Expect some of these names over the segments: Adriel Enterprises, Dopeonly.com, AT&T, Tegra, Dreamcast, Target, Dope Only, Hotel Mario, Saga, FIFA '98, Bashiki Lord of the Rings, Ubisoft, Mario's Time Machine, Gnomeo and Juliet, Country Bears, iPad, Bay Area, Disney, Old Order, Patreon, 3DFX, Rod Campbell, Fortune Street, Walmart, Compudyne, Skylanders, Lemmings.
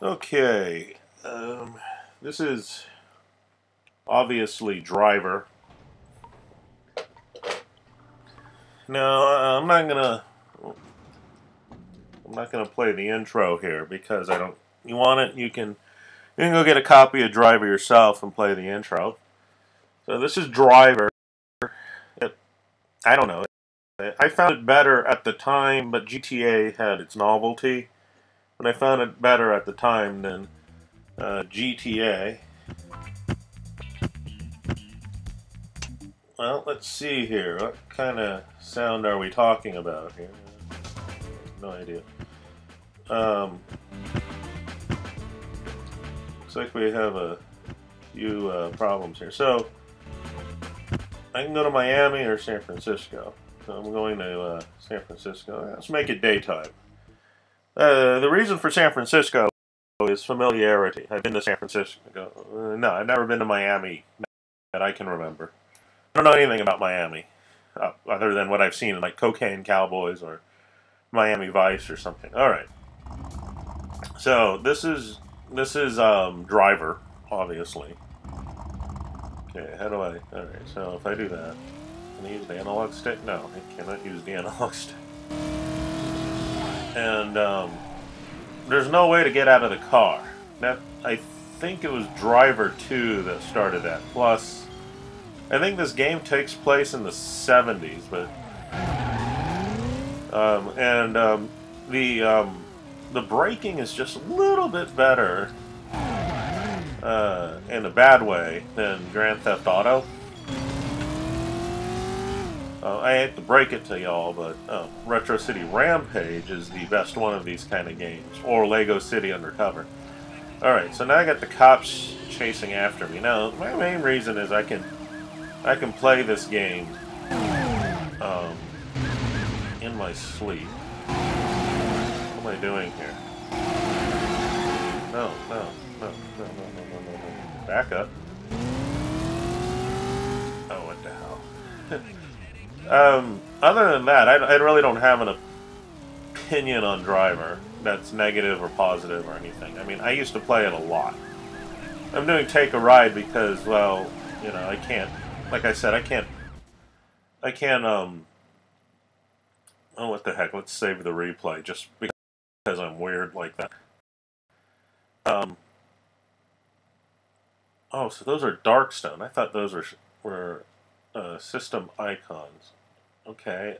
Okay, this is obviously Driver. Now, I'm not gonna play the intro here because I don't. You want it? You can go get a copy of Driver yourself and play the intro. So this is Driver. I don't know. I found it better at the time, but GTA had its novelty. But I found it better at the time than GTA. Well, let's see here. What kind of sound are we talking about here? No idea. Looks like we have a few problems here. So, I can go to Miami or San Francisco. So I'm going to San Francisco. Let's make it daytime. The reason for San Francisco is familiarity. I've been to San Francisco. No, I've never been to Miami that I can remember. I don't know anything about Miami, other than what I've seen in like Cocaine Cowboys or Miami Vice or something. All right. So this is Driver, obviously. Okay, how do I? All right. So if I do that, can I use the analog stick? No, I cannot use the analog stick. And there's no way to get out of the car. That, I think it was Driver 2 that started that. Plus, I think this game takes place in the 70s, but the braking is just a little bit better in a bad way than Grand Theft Auto. I hate to break it to y'all, but Retro City Rampage is the best one of these kind of games, or Lego City Undercover. Alright, so now I got the cops chasing after me. Now, my main reason is I can play this game in my sleep. What am I doing here? No. Back up. Oh, what the hell? Other than that, I really don't have an opinion on Driver that's negative or positive or anything. I mean, I used to play it a lot. I'm doing Take a Ride because, well, you know, I can't, like I said, I can't, oh, what the heck, let's save the replay just because I'm weird like that. Oh, so those are Darkstone. I thought those were system icons. Okay,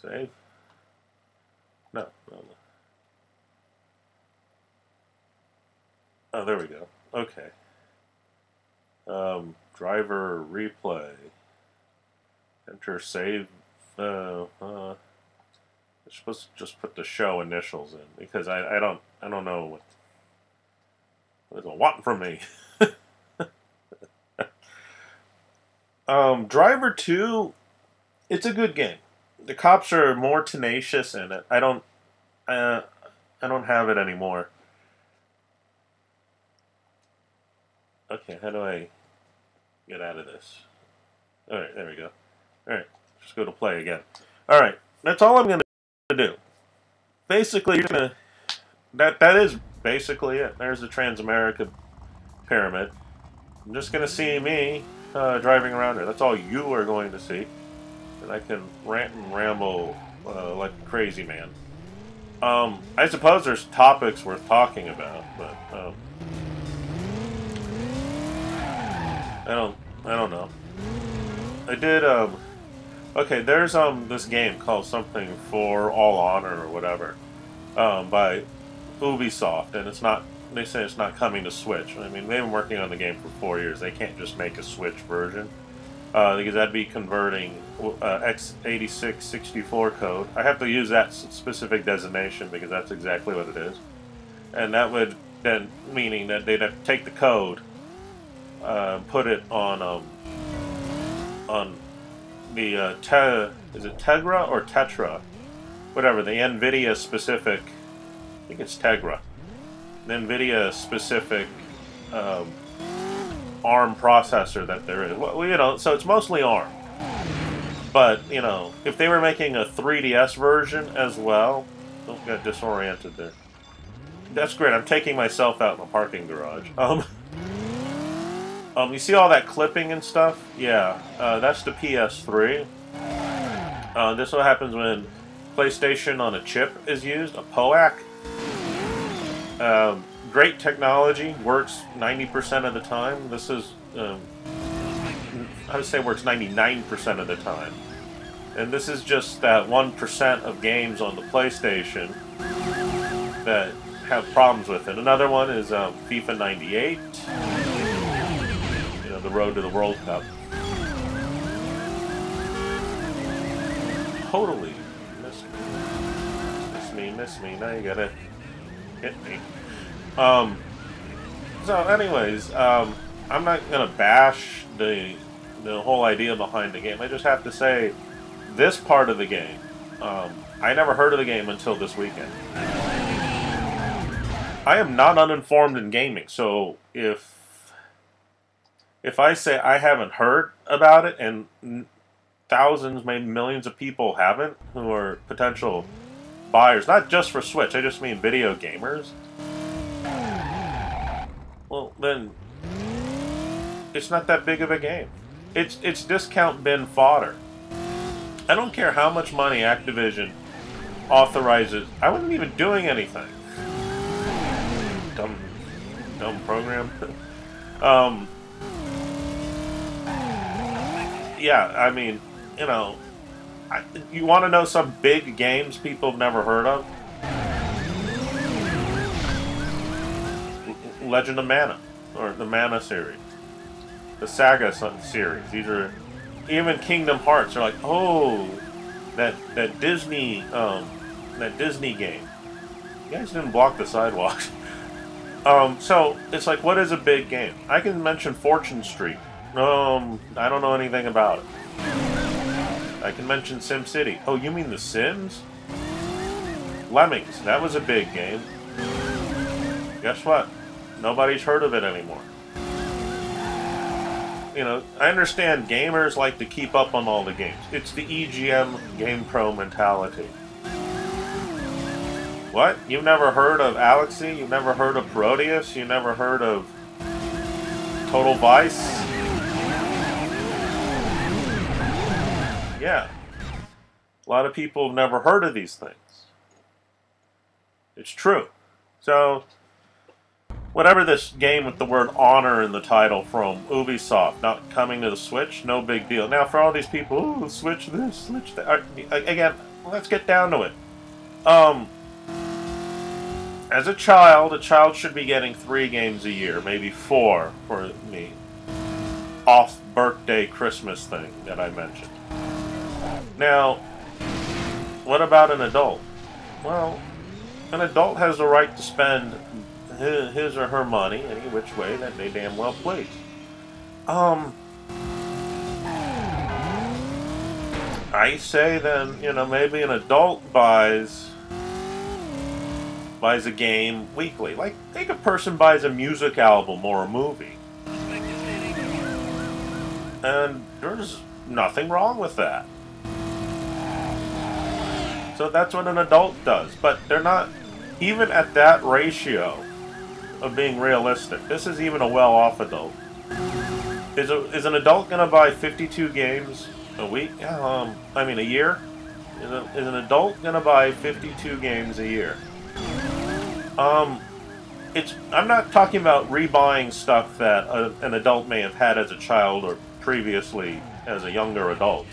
save? No. Oh, there we go. Okay. Driver replay. Enter save. You're supposed to just put the show initials in because I don't know what they want from me. Driver 2, it's a good game. The cops are more tenacious in it. I don't have it anymore. Okay, how do I get out of this? All right, there we go. All right, just go to play again. All right, that's all I'm gonna do. Basically, you're gonna that is basically it. There's the Transamerica pyramid. I'm just gonna see me. Driving around here. That's all you are going to see. And I can rant and ramble like a crazy man. I suppose there's topics worth talking about, but I don't know. I did okay, there's this game called something For All Honor or whatever by Ubisoft, and it's not. They say it's not coming to Switch. I mean, they've been working on the game for 4 years. They can't just make a Switch version because that'd be converting x86-64 code. I have to use that specific designation because that's exactly what it is. And that would then, meaning that they'd have to take the code, put it on the, is it Tegra or Tetra? Whatever, the NVIDIA specific, I think it's Tegra. NVIDIA specific ARM processor that there is. Well, you know, so it's mostly ARM. But, you know, if they were making a 3DS version as well, don't get disoriented there. That's great. I'm taking myself out in the parking garage. You see all that clipping and stuff? Yeah, that's the PS3. This is what happens when PlayStation on a chip is used, a POAC. Great technology, works 90% of the time. This is, I would say works 99% of the time. And this is just that 1% of games on the PlayStation that have problems with it. Another one is FIFA '98, you know, the Road to the World Cup. Totally missed me. Miss me. Now you gotta hit me. So anyways, I'm not gonna bash the whole idea behind the game. I just have to say, this part of the game, I never heard of the game until this weekend. I am not uninformed in gaming, so if I say I haven't heard about it, and thousands, maybe millions of people haven't, who are potential buyers, not just for Switch, I just mean video gamers, well, then it's not that big of a game. It's discount bin fodder. I don't care how much money Activision authorizes. I wasn't even doing anything. Dumb program. Yeah, I mean, you know, you want to know some big games people have never heard of? Legend of Mana, or the Mana series, the Saga series. These are even Kingdom Hearts. Are like, oh, that Disney game. You guys didn't block the sidewalks. So it's like, what is a big game? I can mention Fortune Street. I don't know anything about it. I can mention Sim City. Oh, you mean the Sims? Lemmings. That was a big game. Guess what? Nobody's heard of it anymore. You know, I understand gamers like to keep up on all the games. It's the EGM Game Pro mentality. What? You've never heard of Alexi? You've never heard of Parodius? You never heard of Total Vice? Yeah. A lot of people have never heard of these things. It's true. So, whatever this game with the word honor in the title from Ubisoft not coming to the Switch, no big deal. Now, for all these people, ooh, Switch this, Switch that. Again, let's get down to it. As a child should be getting 3 games a year, maybe 4 for me. Off birthday Christmas thing that I mentioned. Now, what about an adult? Well, an adult has the right to spend his or her money any which way that they damn well please. I say then, you know, maybe an adult buys a game weekly. Like, think a person buys a music album or a movie. And there's nothing wrong with that. So that's what an adult does. But they're not, even at that ratio of being realistic, this is even a well-off adult. Is an adult going to buy 52 games a week? I mean, a year? Is an adult going to buy 52 games a year? I'm not talking about rebuying stuff that an adult may have had as a child or previously as a younger adult.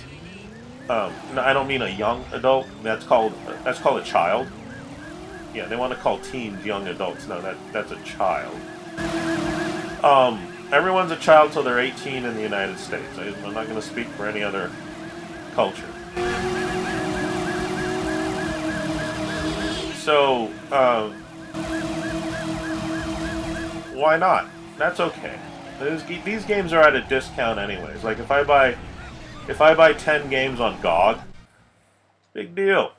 No, I don't mean a young adult. That's called a child. Yeah, they want to call teens young adults. No, that's a child. Everyone's a child till they're 18 in the United States. I'm not going to speak for any other culture. So, why not? That's okay. These games are at a discount anyways. Like, if I buy 10 games on GOG, big deal.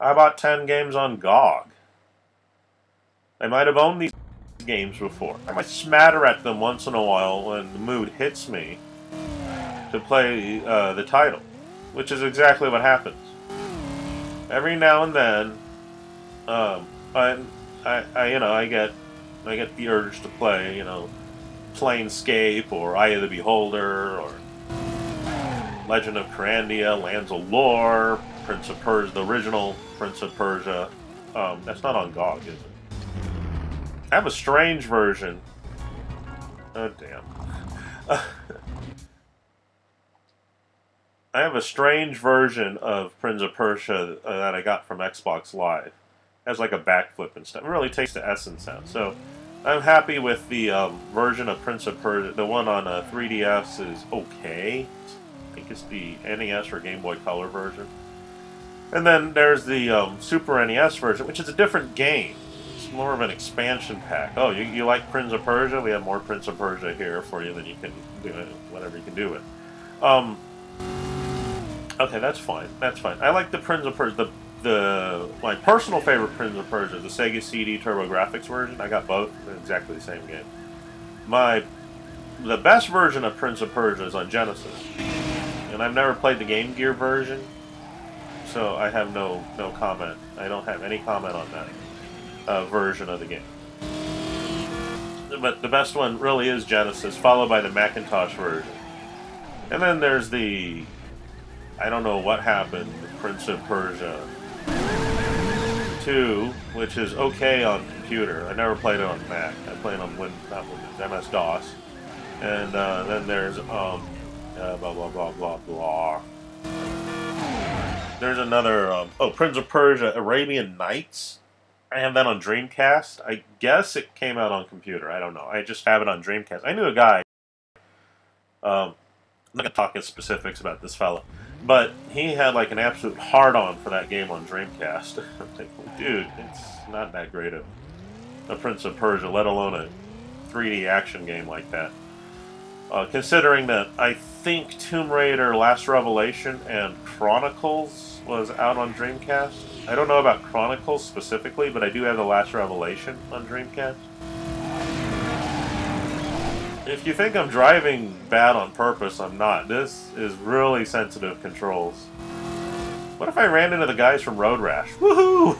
I bought 10 games on GOG. I might have owned these games before. I might smatter at them once in a while when the mood hits me to play the title, which is exactly what happens. Every now and then, I get the urge to play, you know, Planescape or Eye of the Beholder or Legend of Corandia, Lands of Lore, Prince of Persia, the original Prince of Persia. That's not on GOG, is it? I have a strange version. Oh, damn. I have a strange version of Prince of Persia that I got from Xbox Live. It has like a backflip and stuff. It really takes the essence out. So I'm happy with the version of Prince of Persia. The one on 3DS is okay. I think it's the NES or Game Boy Color version. And then there's the Super NES version, which is a different game. It's more of an expansion pack. Oh, you like Prince of Persia? We have more Prince of Persia here for you than you can do it, whatever you can do with. Okay, that's fine. That's fine. I like the Prince of Persia. My personal favorite Prince of Persia is the Sega CD TurboGrafx version. I got both. Exactly the same game. The best version of Prince of Persia is on Genesis. And I've never played the Game Gear version, so I have no comment. I don't have any comment on that version of the game. But the best one really is Genesis, followed by the Macintosh version. And then there's the, I don't know what happened, Prince of Persia 2, which is okay on computer. I never played it on Mac. I played it on MS-DOS. And then there's blah blah blah blah blah. There's another Prince of Persia Arabian Nights. I have that on Dreamcast. I guess it came out on computer. I don't know. I just have it on Dreamcast. I knew a guy. I'm not gonna talk in specifics about this fella, but he had like an absolute hard-on for that game on Dreamcast. I'm like, dude, it's not that great of a Prince of Persia, let alone a 3D action game like that. Considering that I think Tomb Raider, Last Revelation, and Chronicles was out on Dreamcast. I don't know about Chronicles specifically, but I do have the Last Revelation on Dreamcast. If you think I'm driving bad on purpose, I'm not. This is really sensitive controls. What if I ran into the guys from Road Rash? Woohoo!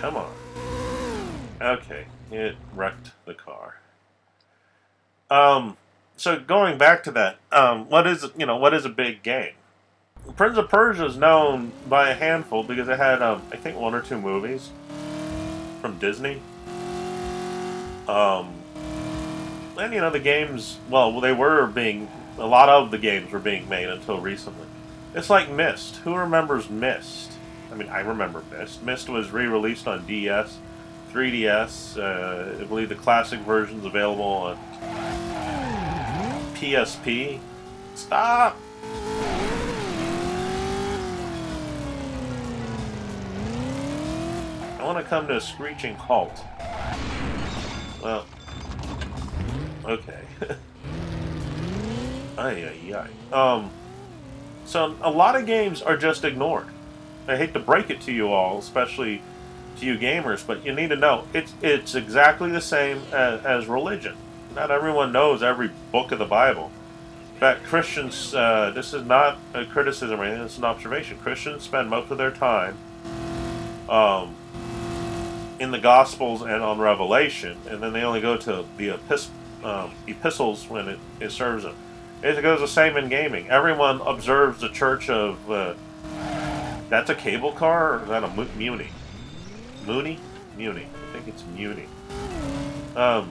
Come on. Okay, it wrecked the car. So going back to that, what is a big game? Prince of Persia is known by a handful because it had, I think, 1 or 2 movies from Disney. And, you know, the games, well, a lot of the games were being made until recently. It's like Myst. Who remembers Myst? I mean, I remember Myst. Myst was re-released on DS, 3DS, I believe the classic version's available on PSP. Stop! I want to come to a screeching halt. Well, okay. Ay, ay, ay. So a lot of games are just ignored. I hate to break it to you all, especially to you gamers, but you need to know it's exactly the same as religion. Not everyone knows every book of the Bible. In fact, Christians, this is not a criticism or anything, it's an observation. Christians spend most of their time in the Gospels and on Revelation, and then they only go to the epistles when it serves them. It goes the same in gaming. Everyone observes the Church of... that's a cable car, or is that a Muni? Mooney? Muni. I think it's Muni. And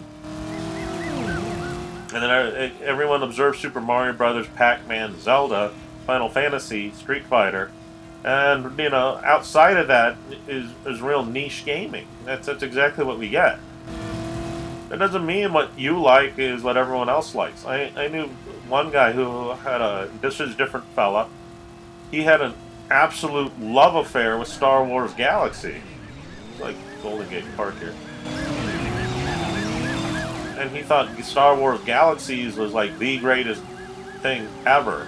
then everyone observes Super Mario Brothers, Pac-Man, Zelda, Final Fantasy, Street Fighter. And, you know, outside of that is real niche gaming. That's exactly what we get. That doesn't mean what you like is what everyone else likes. I knew one guy who had this is a different fella. He had an absolute love affair with Star Wars Galaxy. It's like Golden Gate Park here. And he thought Star Wars Galaxies was like the greatest thing ever.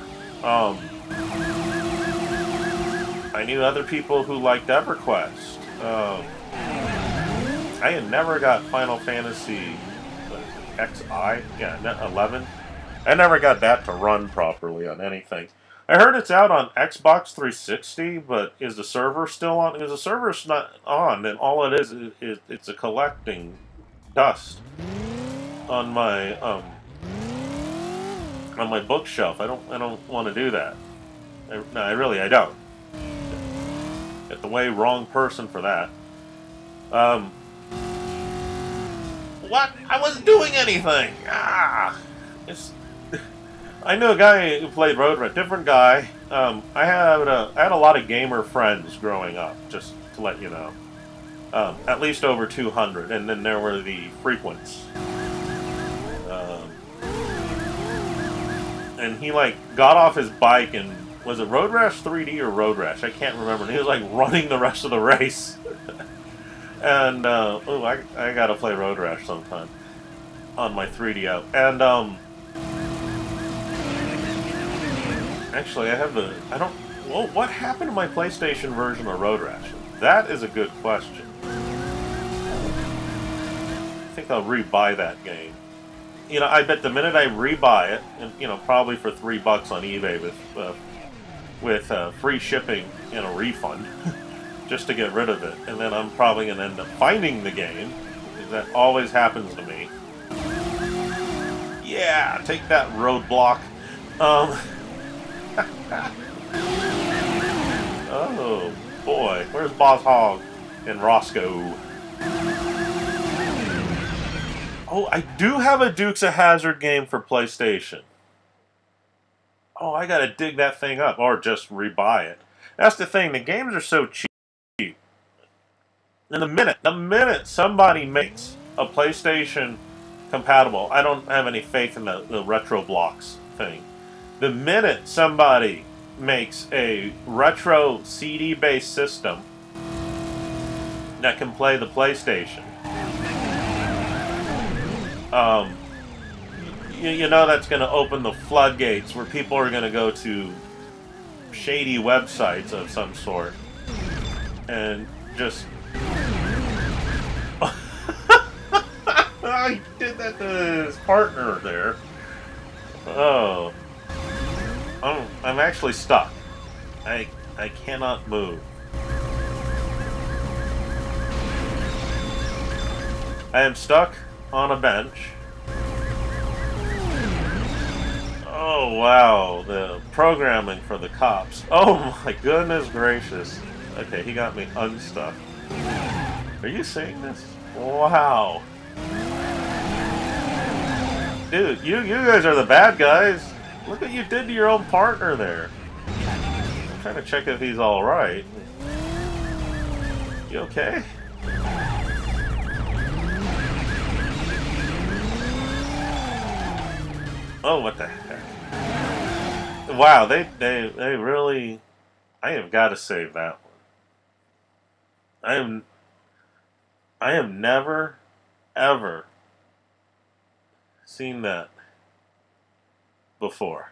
I knew other people who liked EverQuest. I had never got Final Fantasy XI, yeah, 11. I never got that to run properly on anything. I heard it's out on Xbox 360, but is the server still on? Because the server's not on, and all it is it's a collecting dust on my bookshelf. I don't want to do that. I don't. Get the way wrong person for that. What? I wasn't doing anything. Ah, it's. I knew a guy who played Road Run, different guy. I had a lot of gamer friends growing up, just to let you know. At least over 200, and then there were the frequents. And he like got off his bike and was it Road Rash 3D or Road Rash? I can't remember. And he was like running the rest of the race. And oh, I gotta play Road Rash sometime on my 3DO. And actually, I have the... I don't... Well, what happened to my PlayStation version of Road Rash? That is a good question. I think I'll rebuy that game. You know, I bet the minute I rebuy it, and, you know, probably for $3 on eBay with free shipping and a refund, just to get rid of it. And then I'm probably going to end up finding the game. That always happens to me. Yeah, take that, Roadblock. Oh boy, where's Boss Hog and Roscoe? Oh, I do have a Dukes of Hazzard game for PlayStation. Oh, I gotta dig that thing up or just rebuy it. That's the thing, the games are so cheap. And the minute somebody makes a PlayStation compatible, I don't have any faith in the retro blocks thing. The minute somebody makes a retro CD-based system that can play the PlayStation, you know that's going to open the floodgates where people are going to go to shady websites of some sort and just... I did that to his partner there. Oh... I'm actually stuck. I cannot move. I am stuck on a bench. Oh wow, the programming for the cops. Oh my goodness gracious. Okay, he got me unstuck. Are you seeing this? Wow. Dude, you guys are the bad guys. Look what you did to your own partner there. I'm trying to check if he's alright. You okay? Oh, what the heck. Wow, they really... I have got to save that one. I am never, ever seen that before.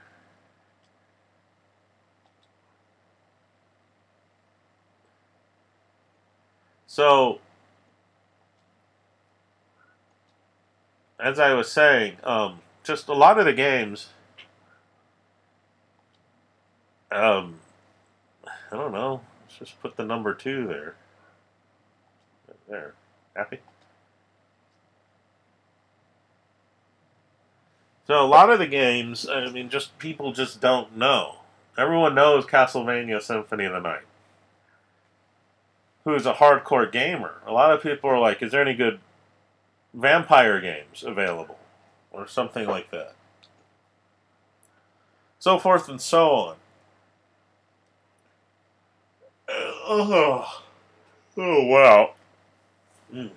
So, as I was saying, just a lot of the games, I don't know, let's just put the number 2 there. There. Happy? So a lot of the games, I mean, just people just don't know. Everyone knows Castlevania Symphony of the Night. Who's a hardcore gamer? A lot of people are like, is there any good vampire games available? Or something like that. So forth and so on. Oh wow. Mm.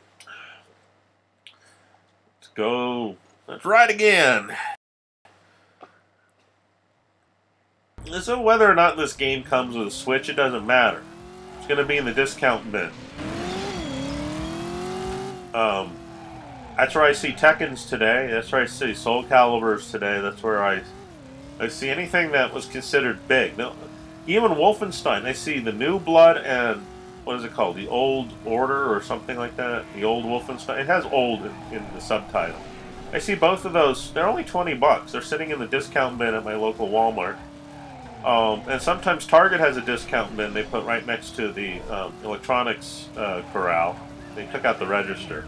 Let's go... Let's ride again! So whether or not this game comes with a Switch, it doesn't matter. It's going to be in the discount bin. That's where I see Tekkens today. That's where I see Soul Caliburs today. That's where I see anything that was considered big. No, even Wolfenstein, I see the New Blood and... What is it called? The Old Order or something like that? The Old Wolfenstein? It has old in the subtitle. I see both of those. They're only $20. They're sitting in the discount bin at my local Walmart. And sometimes Target has a discount bin they put right next to the electronics corral. They took out the register.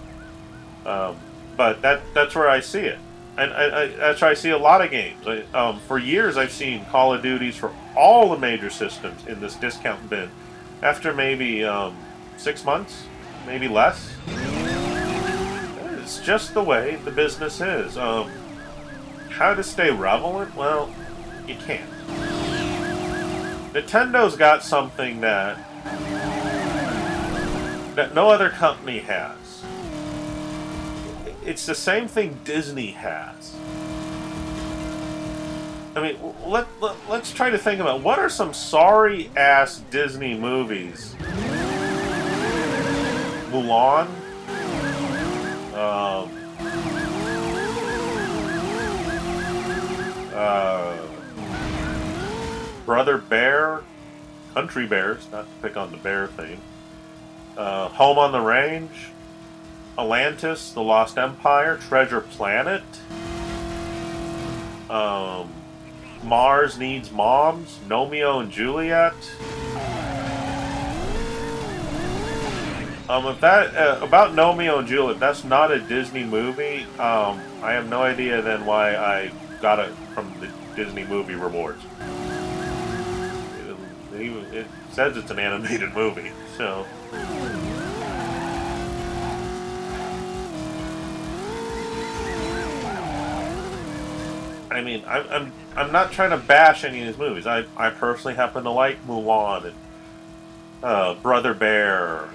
But that's where I see it. And that's where I see a lot of games. For years, I've seen Call of Duties for all the major systems in this discount bin. After maybe 6 months, maybe less. It's just the way the business is. How to stay relevant? Well, you can't. Nintendo's got something that no other company has. It's the same thing Disney has. I mean, let's try to think about what are some sorry-ass Disney movies. Mulan. Brother Bear, Country Bears, not to pick on the bear thing. Home on the Range, Atlantis, The Lost Empire, Treasure Planet, Mars Needs Moms, Gnomeo and Juliet. If that about Gnomeo and Juliet, that's not a Disney movie. I have no idea then why I got it from the Disney movie rewards. It says it's an animated movie, so. I mean, I'm not trying to bash any of these movies. I personally happen to like Mulan and Brother Bear.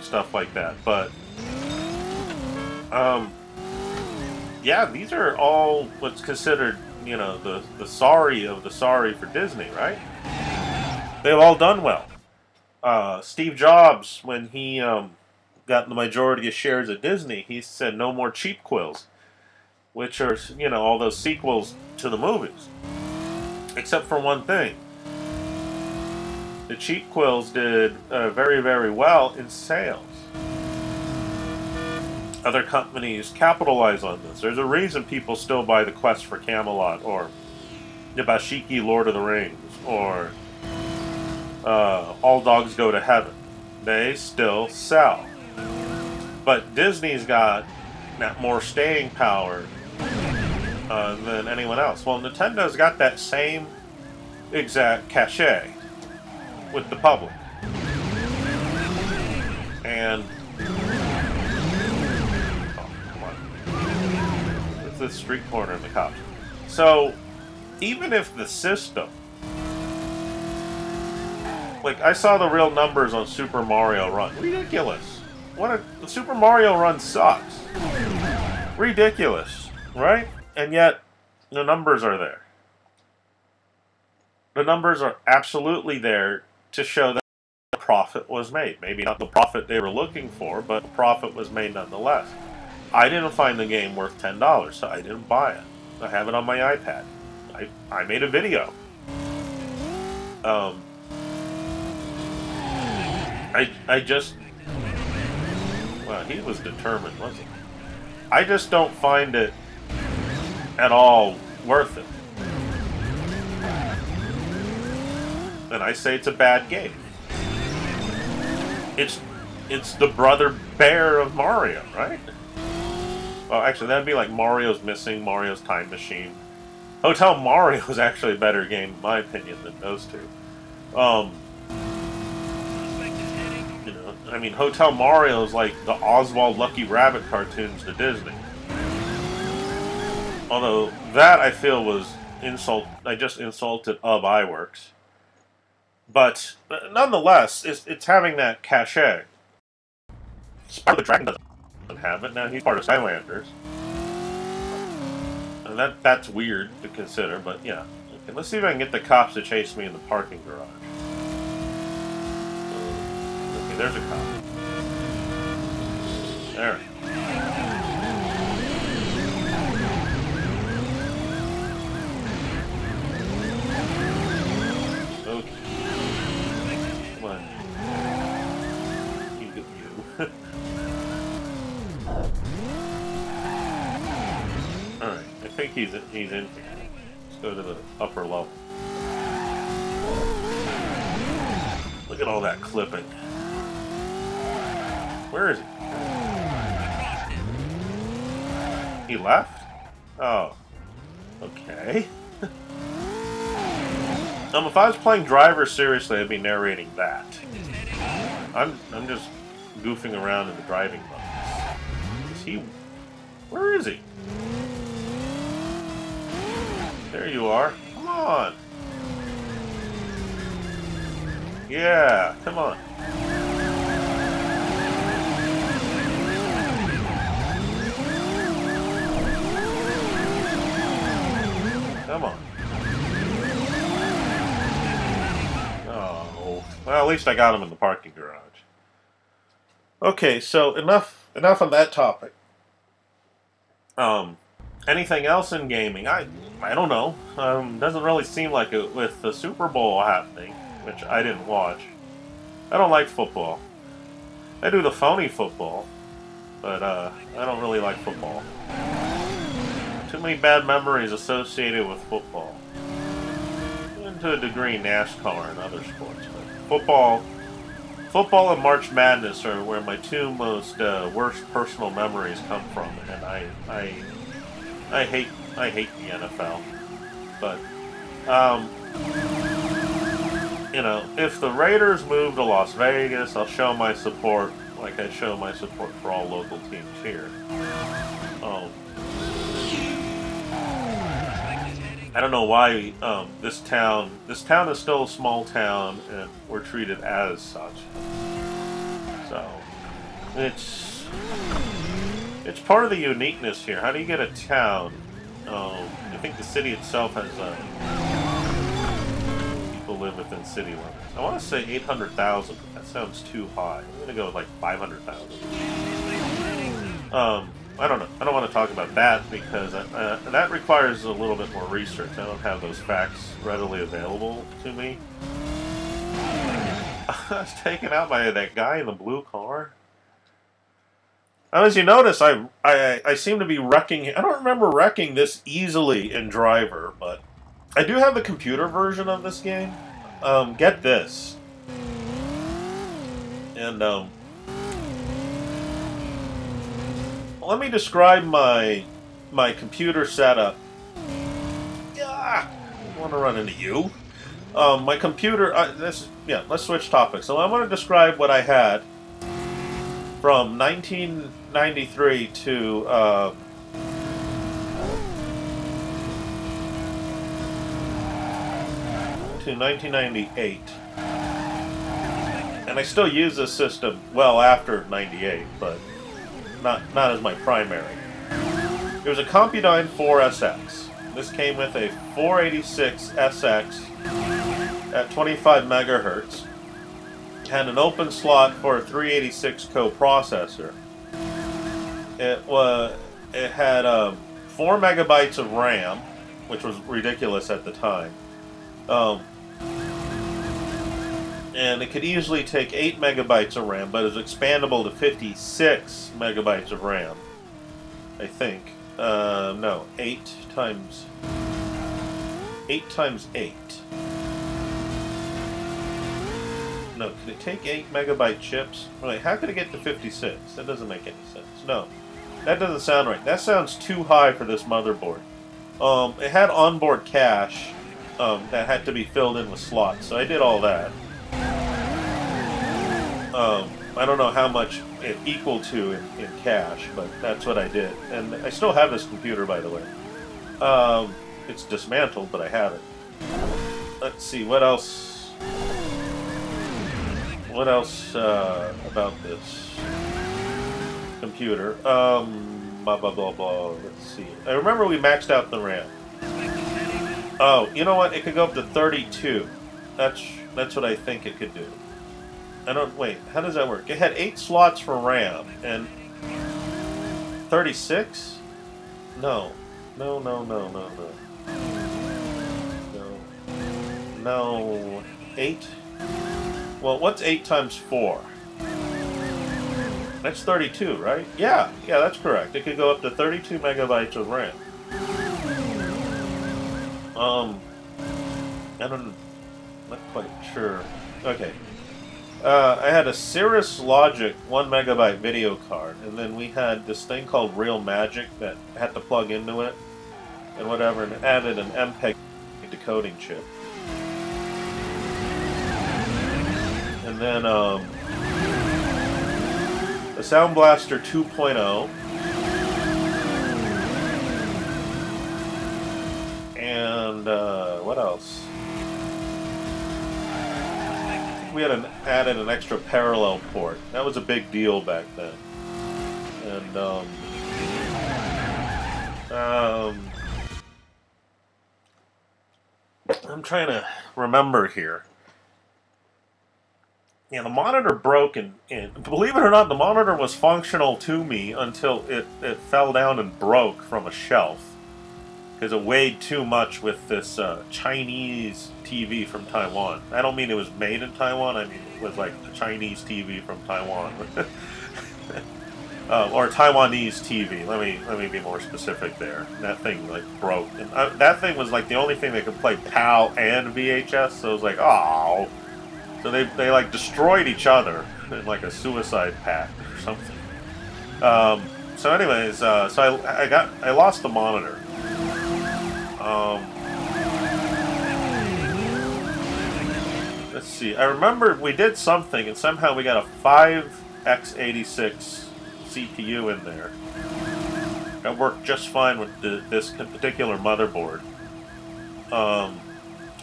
Stuff like that, but yeah, these are all what's considered, you know, the sorry of the sorry for Disney, right? They've all done well. Steve Jobs, when he got the majority of shares at Disney, he said no more cheap quills, which are, you know, all those sequels to the movies, except for one thing. The cheap quills did very, very well in sales. Other companies capitalize on this. There's a reason people still buy The Quest for Camelot or the Bashiki Lord of the Rings or All Dogs Go to Heaven. They still sell. But Disney's got that more staying power than anyone else. Well, Nintendo's got that same exact cachet with the public, and oh, come on, it's a street corner in the cops. So even if the system, like I saw the real numbers on Super Mario Run, ridiculous. Super Mario Run sucks, ridiculous, right? And yet the numbers are there. The numbers are absolutely there to show that a profit was made. Maybe not the profit they were looking for, but a profit was made nonetheless. I didn't find the game worth $10, so I didn't buy it. I have it on my iPad. I made a video. I just... Well, he was determined, wasn't he? I just don't find it at all worth it. And I say it's a bad game. It's the Brother Bear of Mario, right? Well, actually, that'd be like Mario's Missing, Mario's Time Machine. Hotel Mario is actually a better game, in my opinion, than those two. You know, I mean, Hotel Mario is like the Oswald Lucky Rabbit cartoons to Disney. Although that I feel was insult. I just insulted of Iwerks. But nonetheless, it's having that cachet. Spyro the Dragon doesn't have it now; he's part of Skylanders, and that's weird to consider. But yeah, okay, let's see if I can get the cops to chase me in the parking garage. Okay, there's a cop. There. Okay. Alright, I think he's in here. Let's go to the upper level. Look at all that clipping. Where is he? He left? Oh. Okay. If I was playing Driver seriously, I'd be narrating that. I'm just goofing around in the driving buttons. Is he... Where is he? There you are. Come on. Yeah, come on. Come on. Oh. Well, at least I got him in the parking garage. Okay, so enough on that topic. Anything else in gaming? I don't know. Doesn't really seem like it with the Super Bowl happening, which I didn't watch. I don't like football. I do the phony football, but I don't really like football. Too many bad memories associated with football. And to a degree, NASCAR and other sports. But football and March Madness are where my two most worst personal memories come from, and I hate the NFL, but, you know, if the Raiders move to Las Vegas, I'll show my support, like I show my support for all local teams here. Oh. I don't know why this town is still a small town, and we're treated as such. So, it's part of the uniqueness here. How do you get a town? I think the city itself has people live within city limits. I want to say 800,000, but that sounds too high. I'm going to go with like 500,000. I don't know. I don't want to talk about that because that requires a little bit more research. I don't have those facts readily available to me. I was taken out by that guy in the blue car. As you notice, I seem to be wrecking... I don't remember wrecking this easily in Driver, but... I do have the computer version of this game. Get this. And, let me describe my computer setup. Ah, I don't want to run into you. My computer... yeah, let's switch topics. So I want to describe what I had from 1993 to, to 1998. And I still use this system well after 98, but not as my primary. It was a Compudyne 4SX. This came with a 486SX at 25 megahertz. Had an open slot for a 386 coprocessor. It had 4 megabytes of RAM, which was ridiculous at the time, and it could easily take 8 megabytes of RAM, but it was expandable to 56 megabytes of RAM. I think no, 8 times 8. No, could it take 8 megabyte chips? Wait, how could it get to 56? That doesn't make any sense. No, that doesn't sound right. That sounds too high for this motherboard. It had onboard cache that had to be filled in with slots, so I did all that. I don't know how much it equaled to in cache, but that's what I did. And I still have this computer, by the way. It's dismantled, but I have it. Let's see, what else... What else about this computer? Blah, blah, blah, blah. Let's see. I remember we maxed out the RAM. Oh, you know what? It could go up to 32. That's what I think it could do. I don't... Wait, how does that work? It had 8 slots for RAM, and... 36? No. No, no, no, no, no. No. No. 8? Well, what's 8 times 4? That's 32, right? Yeah, that's correct. It could go up to 32 megabytes of RAM. I don't... Not quite sure. Okay. I had a Cirrus Logic 1 MB video card, and then we had this thing called Real Magic that had to plug into it and whatever, and added an MPEG decoding chip. And then the Sound Blaster 2.0, and what else? We had added an extra parallel port. That was a big deal back then. And I'm trying to remember here. Yeah, the monitor broke, and believe it or not, the monitor was functional to me until it fell down and broke from a shelf. Because it weighed too much with this Chinese TV from Taiwan. I don't mean it was made in Taiwan, I mean it was like a Chinese TV from Taiwan. Or Taiwanese TV, let me be more specific there. That thing like broke. And that thing was like the only thing that could play PAL and VHS, so it was like, oh. So they like destroyed each other in like a suicide pact or something. So anyways, so I lost the monitor. Let's see, I remember we did something and somehow we got a 5x86 CPU in there. That worked just fine with this particular motherboard. I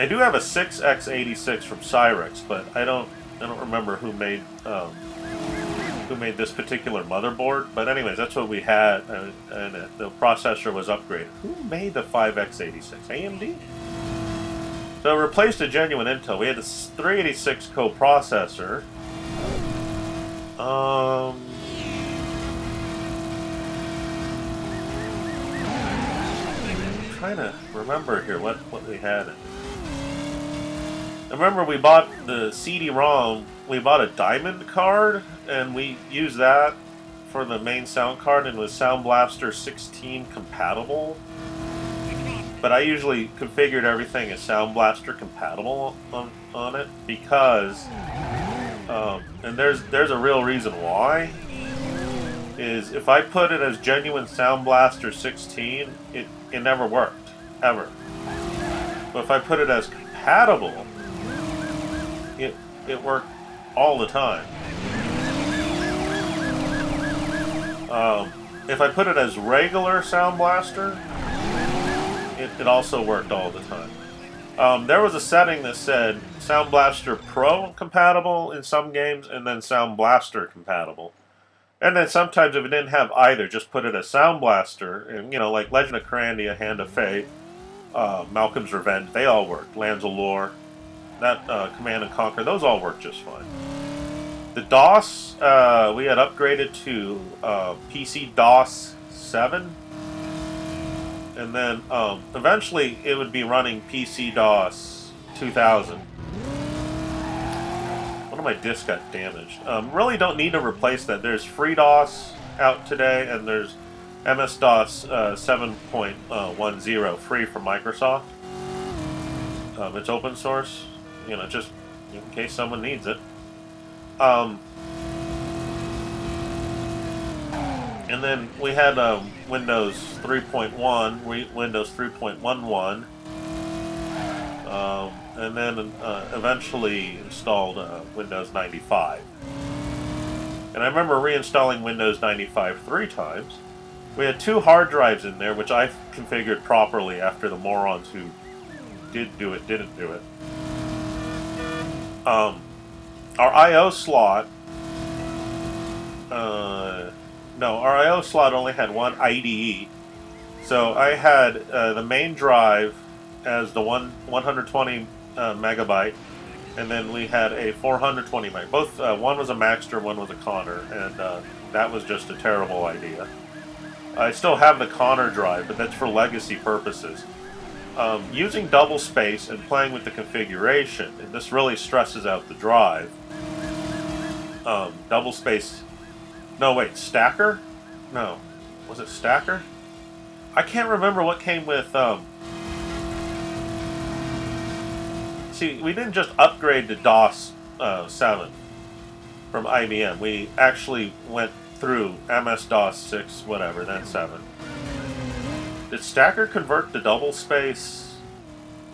do have a 6x86 from Cyrix, but I don't remember who made this particular motherboard, but anyways, that's what we had, and the processor was upgraded. Who made the 5x86? AMD? So it replaced a genuine Intel. We had this 386 coprocessor. I'm trying to remember here what we had. I remember we bought the CD-ROM, we bought a diamond card, and we used that for the main sound card, and was Sound Blaster 16 compatible. But I usually configured everything as Sound Blaster compatible on it, because, and there's a real reason why, is if I put it as genuine Sound Blaster 16, it never worked, ever. But if I put it as compatible, it worked all the time. If I put it as regular Sound Blaster, it also worked all the time. There was a setting that said Sound Blaster Pro compatible in some games, and then Sound Blaster compatible. And then sometimes if it didn't have either, just put it as Sound Blaster, and you know, like Legend of Carandia, Hand of Fate, Malcolm's Revenge, they all worked. Lands of Lore, that Command and Conquer, those all worked just fine. The DOS, we had upgraded to PC DOS 7, and then eventually it would be running PC DOS 2000. One of my discs got damaged. Really don't need to replace that. There's FreeDOS out today, and there's MS-DOS 7.10 free from Microsoft. It's open source, you know, just in case someone needs it. And then we had Windows 3.1, Windows 3.11, and then eventually installed Windows 95. And I remember reinstalling Windows 95 three times. We had two hard drives in there, which I configured properly after the morons who did do it, didn't do it. Our I.O. slot, our I.O. slot only had one IDE, so I had the main drive as the 120 megabyte, and then we had a 420 megabyte. Both, one was a Maxter, one was a Connor, and that was just a terrible idea. I still have the Connor drive, but that's for legacy purposes. Using double space and playing with the configuration, and this really stresses out the drive. Double space, no wait, Stacker? No, was it Stacker? I can't remember what came with, see, we didn't just upgrade to DOS 7. from IBM. We actually went through MS-DOS 6, whatever, then 7. Did Stacker convert to double space?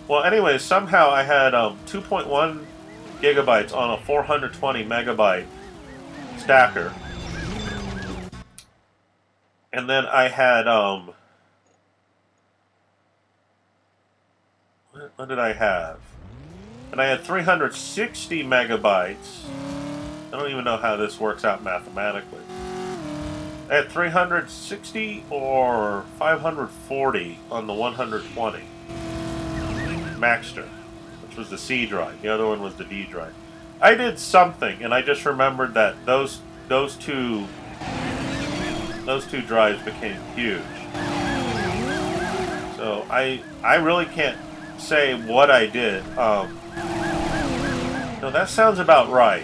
Well, anyway, somehow I had 2.1 gigabytes on a 420 megabyte Stacker. And then I had, what did I have? And I had 360 megabytes. I don't even know how this works out mathematically. I had 360 or 540 on the 120 Maxter, which was the C drive. The other one was the D drive. I did something, and I just remembered that those two drives became huge. So I really can't say what I did. No, that sounds about right.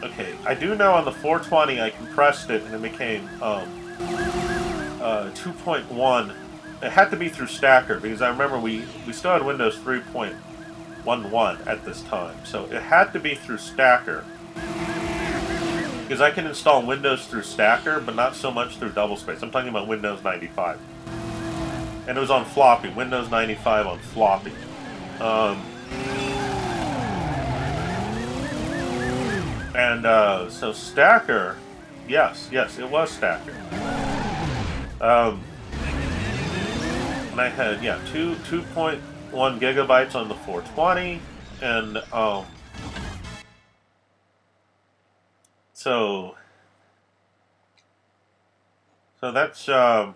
Okay, I do know on the 420 I compressed it and it became 2.1. It had to be through Stacker because I remember we still had Windows 3.11 at this time. So it had to be through Stacker. Because I can install Windows through Stacker, but not so much through Doublespace. I'm talking about Windows 95. And it was on floppy. Windows 95 on floppy. So Stacker... Yes, it was Stacker. And I had, 2.1 gigabytes on the 420. And, So that's, I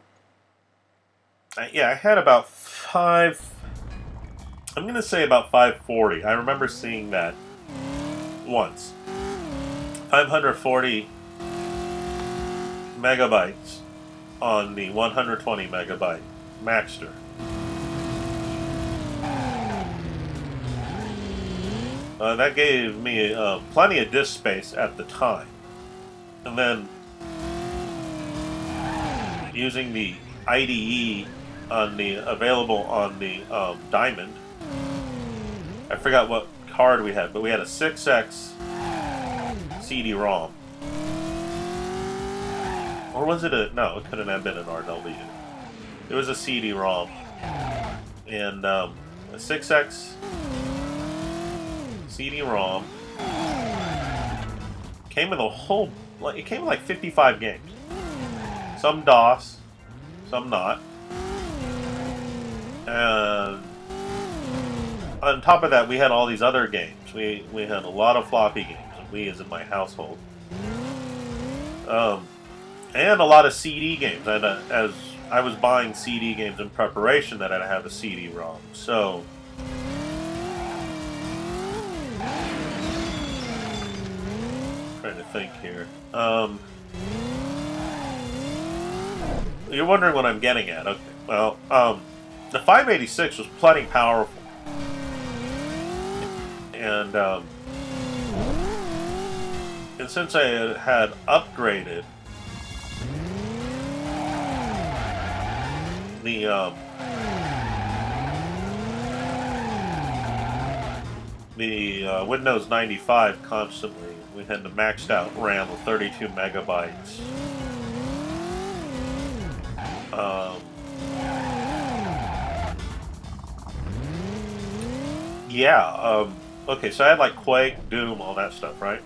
had about I'm going to say about 540. I remember seeing that once. 540 megabytes on the 120 megabyte Maxter. That gave me plenty of disk space at the time. And then using the IDE on the available on the Diamond, I forgot what card we had, but we had a 6X CD-ROM. Or was it a... No, it couldn't have been an RW. It was a CD-ROM. And a 6X CD-ROM came with a whole... It came with like 55 games. Some DOS, some not. And on top of that, we had all these other games. We had a lot of floppy games. We, as in my household, and a lot of CD games. And as I was buying CD games in preparation, that I'd have a CD-ROM. So. Trying to think here. You're wondering what I'm getting at. Okay. Well, the 586 was plenty powerful, and since I had upgraded the Windows 95 constantly. We had the maxed out RAM of 32 megabytes. Okay, so I had like Quake, Doom, all that stuff, right?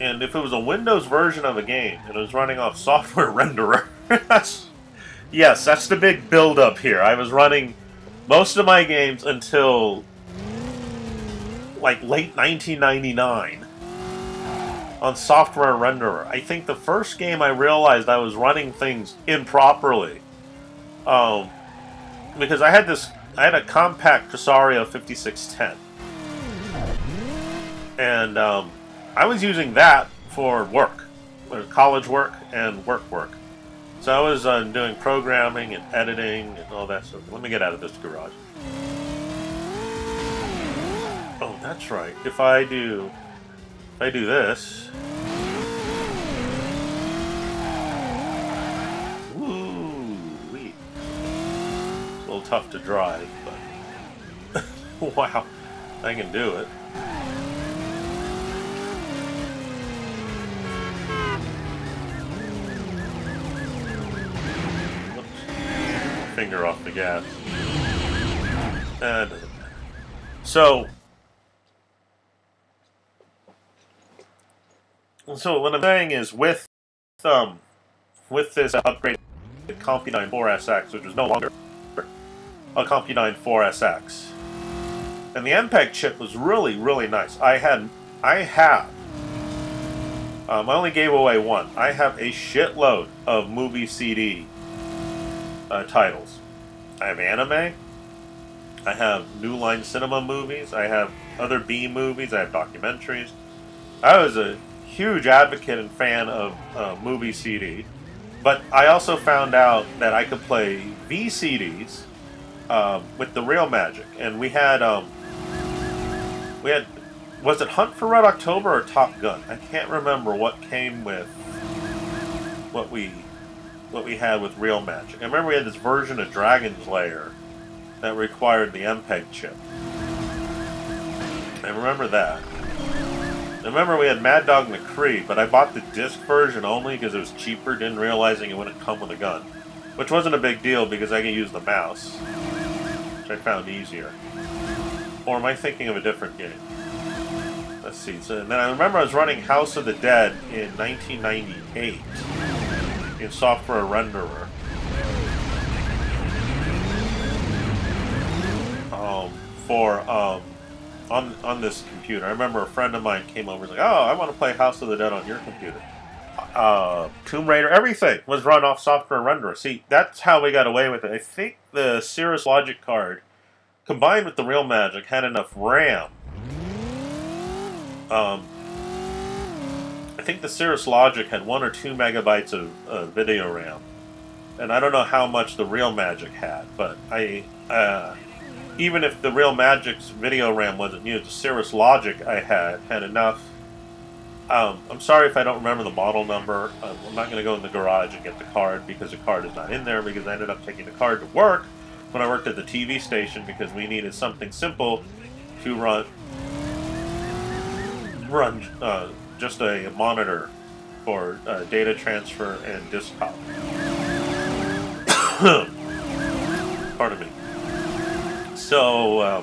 And if it was a Windows version of a game and it was running off Software Renderer, that's the big build-up here. I was running most of my games until... like late 1999 on Software Renderer. I think the first game I realized I was running things improperly, because I had a compact Tresario 5610, and I was using that for work, college work and work. So I was doing programming and editing and all that stuff. Let me get out of this garage. Oh, that's right. If I do this. Ooh-wee. It's a little tough to drive, but wow, I can do it. finger off the gas. That doesn't matter. So what I'm saying is, with this upgrade, the CompuDyne 4SX, which is no longer a CompuDyne 4SX, and the MPEG chip was really, really nice. I only gave away one. I have a shitload of movie CD titles. I have anime. I have New Line Cinema movies. I have other B movies. I have documentaries. I was a huge advocate and fan of movie CD, but I also found out that I could play VCDs with the real magic. And we had was it Hunt for Red October or Top Gun? I can't remember what came with what we had with real magic. I remember we had this version of Dragon's Lair that required the MPEG chip. I remember that. I remember we had Mad Dog McCree, but I bought the disc version only because it was cheaper, didn't realizing it wouldn't come with a gun. Which wasn't a big deal because I could use the mouse, which I found easier. Or am I thinking of a different game? Let's see. So, and then I remember I was running House of the Dead in 1998 in Software Renderer. On this computer. I remember a friend of mine came over and was like, "Oh, I want to play House of the Dead on your computer." Tomb Raider, everything was run off Software Renderer. See, that's how we got away with it. I think the Cirrus Logic card combined with the Real Magic had enough RAM. I think the Cirrus Logic had 1 or 2 megabytes of video RAM, and I don't know how much the Real Magic had. But I, even if the Real Magic's video RAM wasn't used, the Cirrus Logic I had enough. I'm sorry if I don't remember the model number. I'm not going to go in the garage and get the card because the card is not in there, because I ended up taking the card to work when I worked at the TV station because we needed something simple to run just a monitor for data transfer and disk hop. Pardon me. So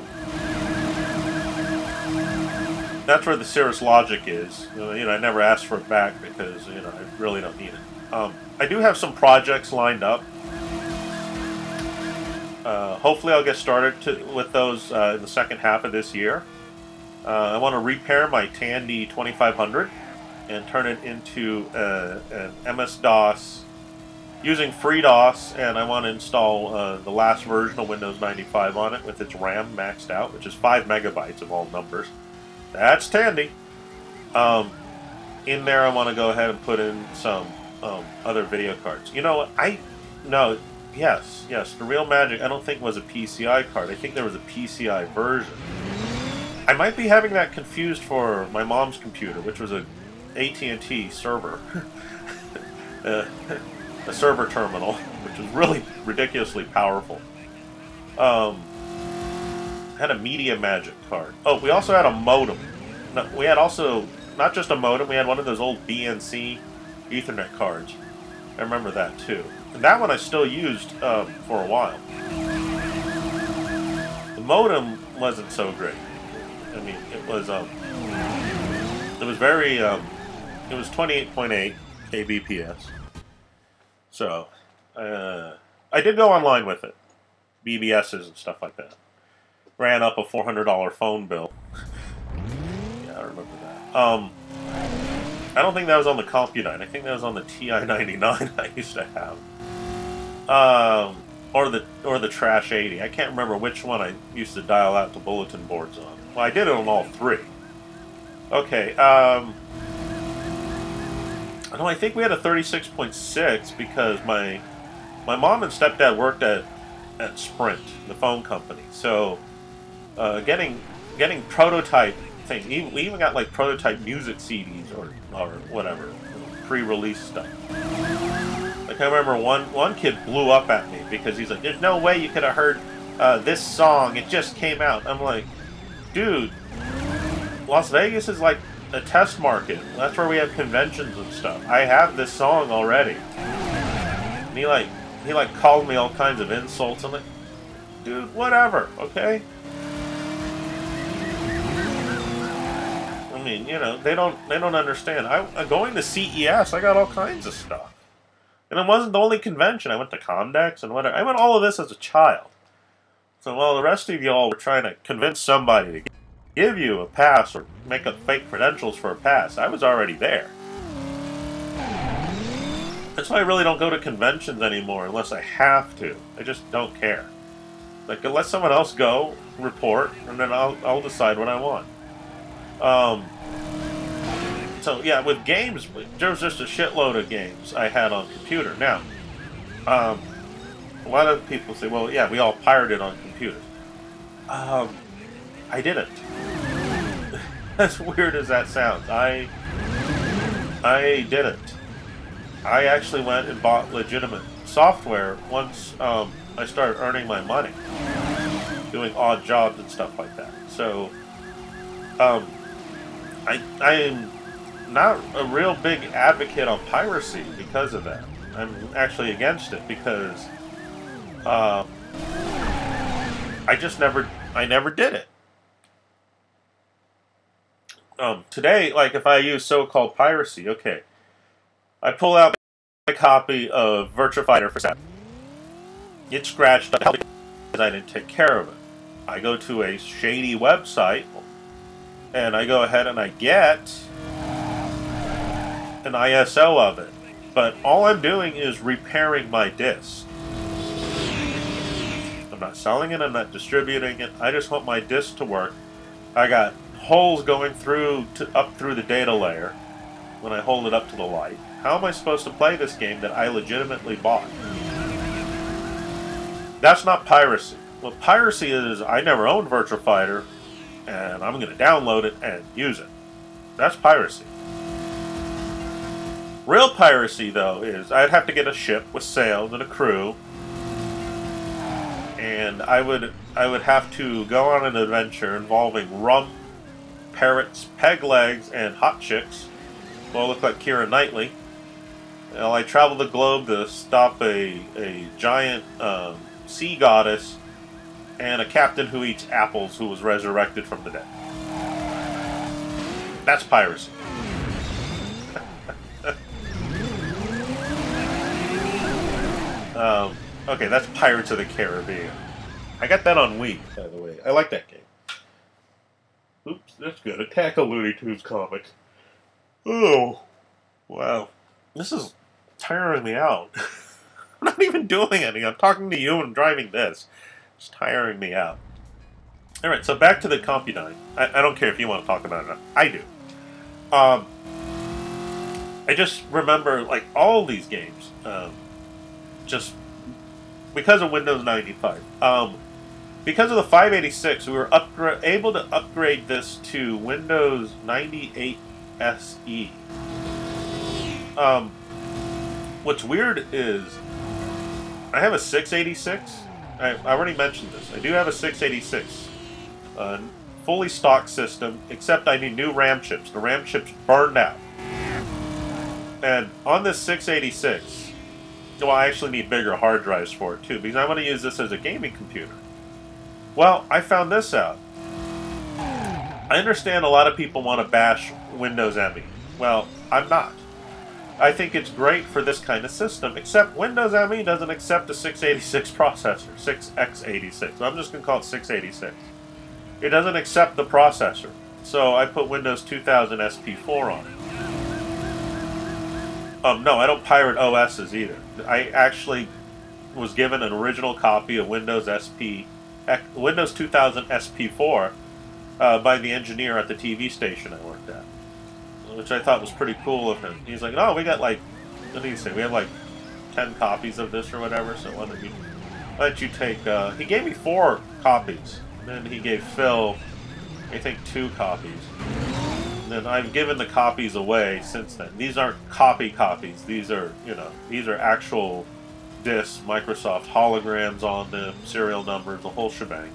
that's where the Cirrus Logic is. You know, I never asked for it back because, you know, I really don't need it. I do have some projects lined up. Hopefully I'll get started with those in the second half of this year. I want to repair my Tandy 2500 and turn it into an MS-DOS using FreeDOS, and I want to install the last version of Windows 95 on it with its RAM maxed out, which is 5 megabytes of all numbers. That's Tandy. In there I want to go ahead and put in some other video cards. You know what? Yes, the Real Magic I don't think was a PCI card. I think there was a PCI version. I might be having that confused for my mom's computer, which was a AT&T server. A server terminal, which was really ridiculously powerful. Had a Media Magic card. Oh, we also had a modem. No, we had also, not just a modem, we had one of those old BNC Ethernet cards. I remember that too. And that one I still used for a while. The modem wasn't so great. I mean, it was very, it was 28.8 kbps. So, I did go online with it. BBSs and stuff like that. Ran up a $400 phone bill. Yeah, I remember that. I don't think that was on the CompuDyne. I think that was on the TI-99 I used to have. Or the Trash 80. I can't remember which one I used to dial out the bulletin boards on. Well, I did it on all three. Okay, no, I think we had a 36.6 because my mom and stepdad worked at Sprint, the phone company. So getting prototype things. We even got like prototype music CDs or whatever, pre-release stuff. Like I remember one kid blew up at me because he's like, "There's no way you could have heard this song. It just came out." I'm like, "Dude, Las Vegas is like a test market. That's where we have conventions and stuff. I have this song already." And he like he like called me all kinds of insults. I'm like, dude, whatever, okay? I mean, you know, they don't understand. Going to CES, I got all kinds of stuff. And it wasn't the only convention. I went to Comdex and whatever. I went all of this as a child. So while the rest of y'all were trying to convince somebody to give you a pass or make up fake credentials for a pass, I was already there. That's why I really don't go to conventions anymore unless I have to. I just don't care. Like, let someone else go, report, and then I'll decide what I want. So yeah, with games, there was just a shitload of games I had on computer. Now, a lot of people say, well, yeah, we all pirated on computers. I didn't. As weird as that sounds, I didn't. I actually went and bought legitimate software once I started earning my money, doing odd jobs and stuff like that. So, I am not a real big advocate on piracy because of that. I'm actually against it because I never did it. Today, like if I use so-called piracy, okay, I pull out a copy of Virtua Fighter for Saturn. It's scratched up because I didn't take care of it. I go to a shady website and I go ahead and I get an ISO of it. But all I'm doing is repairing my disc. I'm not selling it, I'm not distributing it. I just want my disc to work. I got holes going through to, up through the data layer when I hold it up to the light. How am I supposed to play this game that I legitimately bought? That's not piracy. What piracy is I never owned Virtua Fighter, and I'm going to download it and use it. That's piracy. Real piracy, though, is I'd have to get a ship with sails and a crew, and I would have to go on an adventure involving rum, parrots, peg legs, and hot chicks. Well, I look like Keira Knightley. Well, I travel the globe to stop a giant sea goddess and a captain who eats apples who was resurrected from the dead. That's piracy. Okay, that's Pirates of the Caribbean. I got that on Wii, by the way. I like that game. Oops, that's good. Attack a Looney Tunes comic. Oh, wow. This is tiring me out. I'm not even doing anything. I'm talking to you and driving this. It's tiring me out. Alright, so back to the Compudine. I don't care if you want to talk about it or not. I do. I just remember, like, all these games, just because of Windows 95. Because of the 586, we were able to upgrade this to Windows 98 SE. What's weird is I have a 686. I already mentioned this. I do have a 686. Fully stock system, except I need new RAM chips. The RAM chips burned out. And on this 686, well, I actually need bigger hard drives for it too, because I want to use this as a gaming computer. Well, I found this out. I understand a lot of people want to bash Windows ME. Well, I'm not. I think it's great for this kind of system, except Windows ME doesn't accept a 686 processor, 6x86. I'm just going to call it 686. It doesn't accept the processor, so I put Windows 2000 SP4 on it. No, I don't pirate OSs either. I actually was given an original copy of Windows 2000 SP4 by the engineer at the TV station I worked at, which I thought was pretty cool of him. He's like, "Oh, we got like, what did he say? We have like 10 copies of this or whatever. So why don't you take?" He gave me 4 copies, and then he gave Phil, I think, 2 copies. And then I've given the copies away since then. These aren't copy copies. These are, you know, these are actual discs, Microsoft holograms on them, serial numbers, the whole shebang.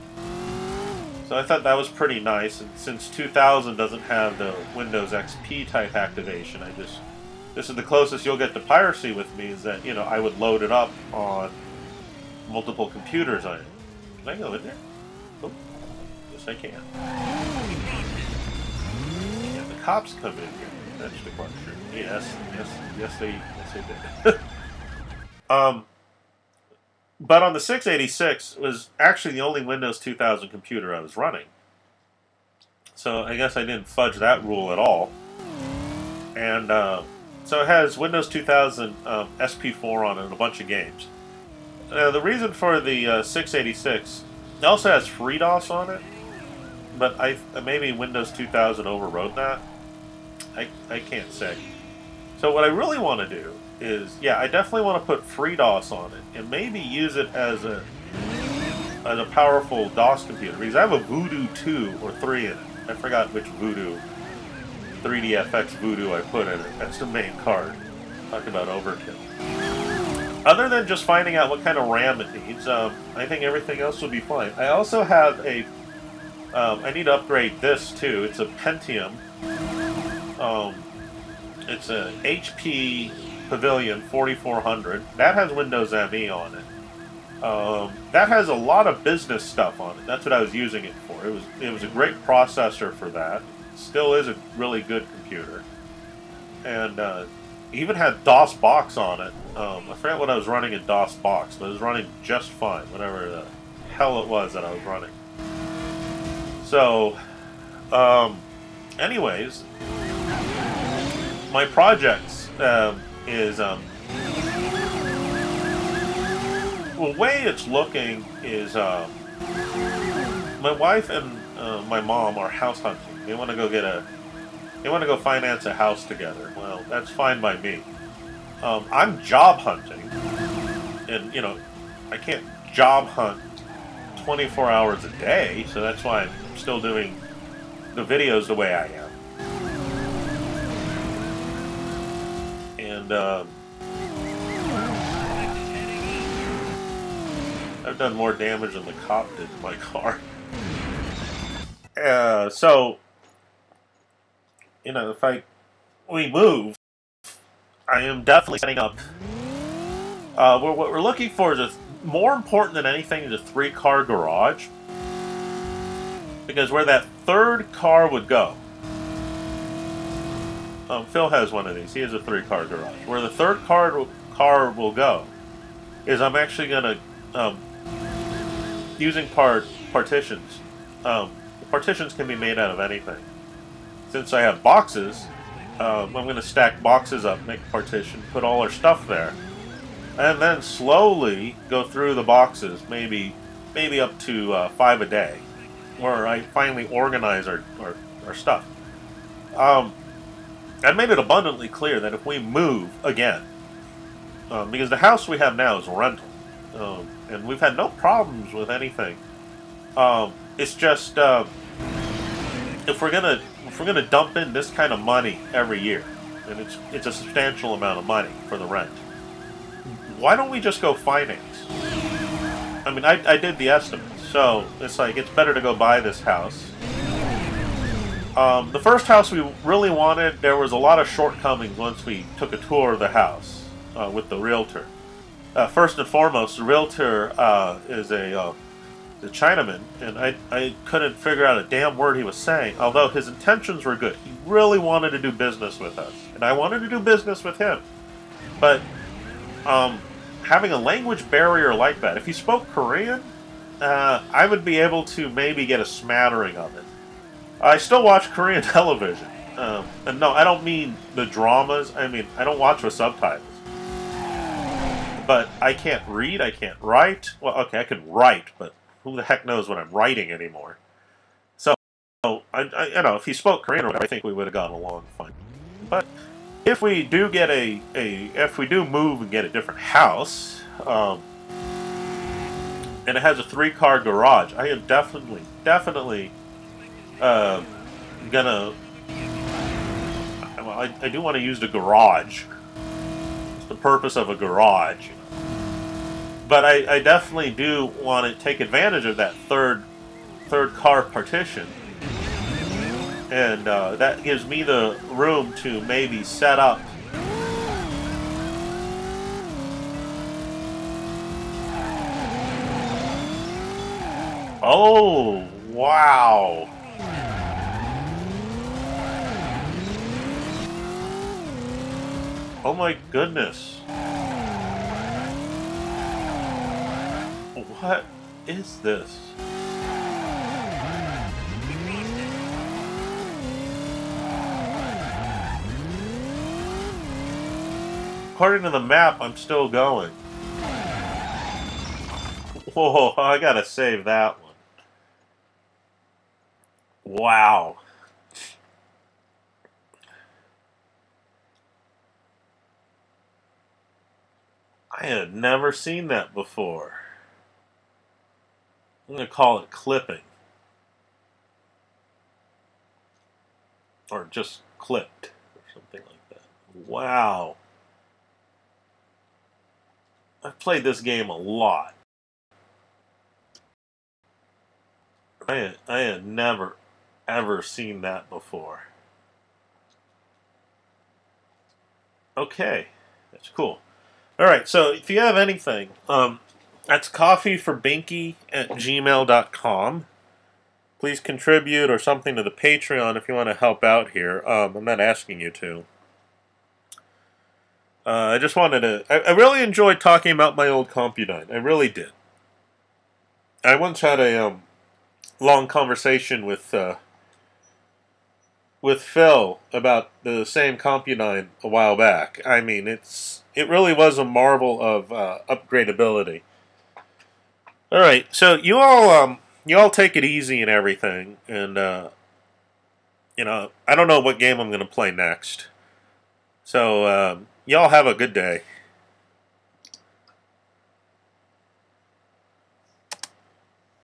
So I thought that was pretty nice, and since 2000 doesn't have the Windows XP type activation, I just This is the closest you'll get to piracy with me, is that, you know, I would load it up on multiple computers on it. Can I go in there? Oh, yes I can. And the cops come in here. That's the question. Yes, they did. But on the 686 was actually the only Windows 2000 computer I was running. So I guess I didn't fudge that rule at all. And so it has Windows 2000 SP4 on it and a bunch of games. The reason for the 686, it also has FreeDOS on it, but maybe Windows 2000 overrode that. I can't say. So what I really want to do is, yeah, I definitely want to put FreeDOS on it and maybe use it as a powerful DOS computer, because I have a Voodoo 2 or 3 in it. I forgot which Voodoo, 3DFX Voodoo I put in it. That's the main card. Talk about overkill. Other than just finding out what kind of RAM it needs, I think everything else will be fine. I also have a, I need to upgrade this too. It's a Pentium. It's a HP Pavilion 4400. That has Windows ME on it. That has a lot of business stuff on it. That's what I was using it for. It was a great processor for that. Still is a really good computer. And even had DOSBox on it. I forgot what I was running in DOSBox, but it was running just fine, whatever the hell it was that I was running. So, anyways, my projects is, the way it's looking is, my wife and my mom are house hunting. They want to go get a, they want to go finance a house together. Well, that's fine by me. I'm job hunting, and you know, I can't job hunt 24 hours a day, so that's why I'm still doing the videos the way I am. And I've done more damage than the cop did to my car. So, you know, if we move, I am definitely setting up. What we're looking for is, more important than anything, is a 3-car garage. Because where that third car would go, Phil has one of these. He has a 3-car garage. Where the third car will go is, I'm actually gonna using partitions. Partitions can be made out of anything. Since I have boxes, I'm gonna stack boxes up, make a partition, put all our stuff there, and then slowly go through the boxes. Maybe up to 5 a day, where I finally organize our stuff. I made it abundantly clear that if we move again, because the house we have now is rental, and we've had no problems with anything. It's just if we're gonna dump in this kind of money every year, and it's a substantial amount of money for the rent, why don't we just go finance? I mean, I did the estimates, so it's like, it's better to go buy this house. The first house we really wanted, there was a lot of shortcomings once we took a tour of the house with the realtor. First and foremost, the realtor is a Chinaman, and I couldn't figure out a damn word he was saying, although his intentions were good. He really wanted to do business with us, and I wanted to do business with him. But having a language barrier like that, if he spoke Korean, I would be able to maybe get a smattering of it. I still watch Korean television, and no, I don't mean the dramas. I mean, I don't watch with subtitles. But I can't read, I can't write. Well, okay, I can write, but who the heck knows what I'm writing anymore? So, I you know, if he spoke Korean, I think we would have gone along fine. But if we do get if we do move and get a different house, and it has a 3-car garage, I am definitely. I do want to use the garage. It's the purpose of a garage, you know. But I definitely do want to take advantage of that third car partition, and that gives me the room to maybe set up Oh, wow. Oh my goodness. What is this? According to the map, I'm still going. Whoa, I gotta save that one. Wow. I had never seen that before. I'm gonna call it clipping. Or just clipped, or something like that. Wow. I've played this game a lot. I had never, ever seen that before. Okay, that's cool. All right, so if you have anything, that's coffeeforbinky@gmail.com. Please contribute or something to the Patreon if you want to help out here. I'm not asking you to. I just wanted to... I really enjoyed talking about my old Compudyne. I really did. I once had a long conversation with Phil about the same Compudyne a while back. I mean, it really was a marvel of upgradability. All right, so you all take it easy and everything, and you know, I don't know what game I'm gonna play next. So y'all have a good day.